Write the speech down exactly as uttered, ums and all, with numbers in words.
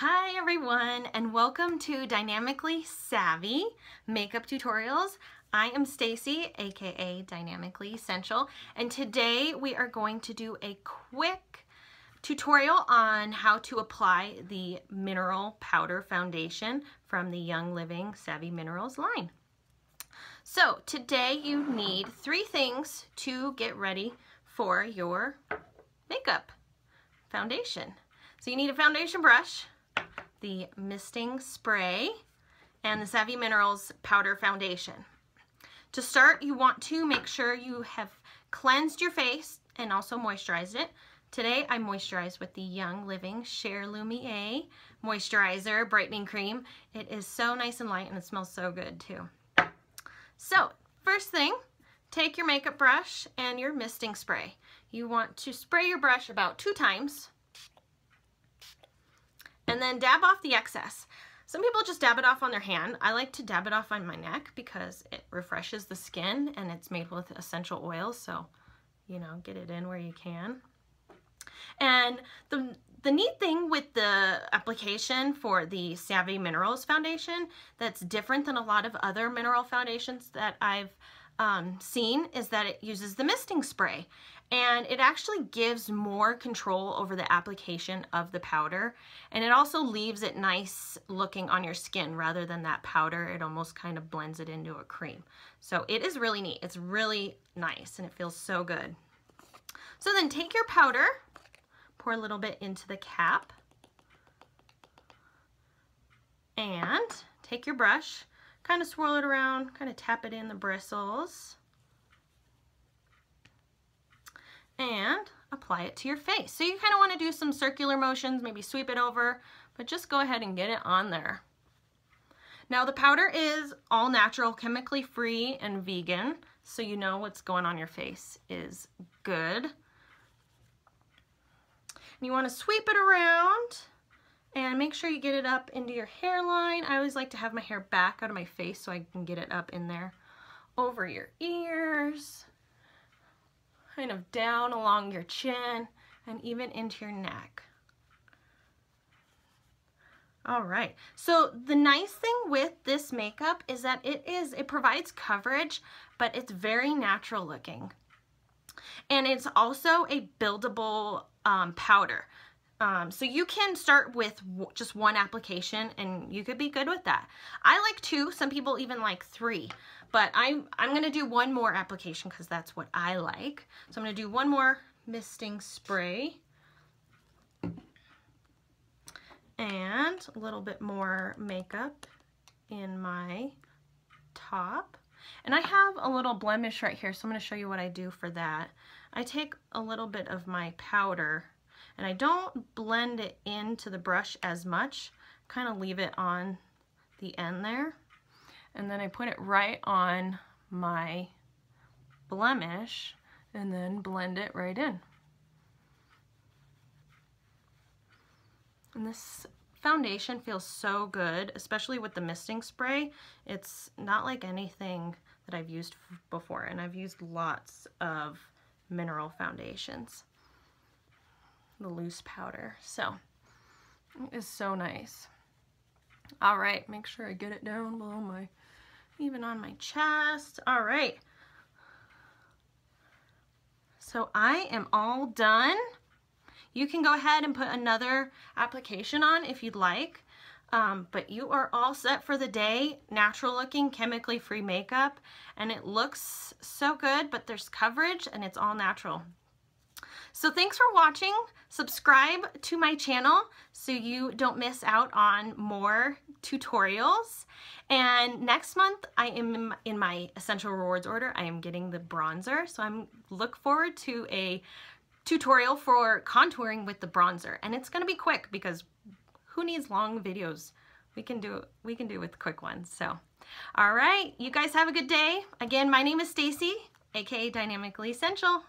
Hi everyone, and welcome to Dynamically Savvy Makeup Tutorials. I am Stacy, aka Dynamically Essential, and today we are going to do a quick tutorial on how to apply the mineral powder foundation from the Young Living Savvy Minerals line. So today you need three things to get ready for your makeup foundation. So you need a foundation brush, the misting spray, and the Savvy Minerals powder foundation. To start, you want to make sure you have cleansed your face and also moisturized it. Today I moisturized with the Young Living Cher Lumiere moisturizer brightening cream. It is so nice and light, and it smells so good too. So first thing, take your makeup brush and your misting spray. You want to spray your brush about two times and then dab off the excess. Some people just dab it off on their hand. I like to dab it off on my neck because it refreshes the skin, and it's made with essential oils, so, you know, get it in where you can. And the, the neat thing with the application for the Savvy Minerals foundation that's different than a lot of other mineral foundations that I've um, seen is that it uses the misting spray. And it actually gives more control over the application of the powder, and it also leaves it nice looking on your skin rather than that powder. It almost kind of blends it into a cream. So it is really neat. It's really nice, and it feels so good. So then take your powder, pour a little bit into the cap, and take your brush, kind of swirl it around, kind of tap it in the bristles, and apply it to your face. So you kind of want to do some circular motions, maybe sweep it over, but just go ahead and get it on there. Now the powder is all natural, chemically free, and vegan, so you know what's going on your face is good. And you want to sweep it around and make sure you get it up into your hairline. I always like to have my hair back out of my face so I can get it up in there, over your ears, kind of down along your chin, and even into your neck. All right, so the nice thing with this makeup is that it is, it provides coverage, but it's very natural looking. And it's also a buildable um, powder. Um, so you can start with w just one application, and you could be good with that. I like two, some people even like three, but I'm, I'm going to do one more application because that's what I like. So I'm going to do one more misting spray and a little bit more makeup in my top. And I have a little blemish right here, so I'm going to show you what I do for that. I take a little bit of my powder, and I don't blend it into the brush as much, kind of leave it on the end there. And then I put it right on my blemish and then blend it right in. And this foundation feels so good, especially with the misting spray. It's not like anything that I've used before, and I've used lots of mineral foundations, the loose powder. So it is so nice. All right, make sure I get it down below my, even on my chest. All right. So I am all done. You can go ahead and put another application on if you'd like, um, but you are all set for the day. Natural looking, chemically free makeup, and it looks so good, but there's coverage, and it's all natural. So thanks for watching. Subscribe to my channel so you don't miss out on more tutorials. And next month I am in my Essential Rewards order. I am getting the bronzer, so I'm look forward to a tutorial for contouring with the bronzer. And it's going to be quick because who needs long videos? We can do we can do with quick ones. So, all right, you guys have a good day. Again, my name is Stacy, aka Dynamically Essential.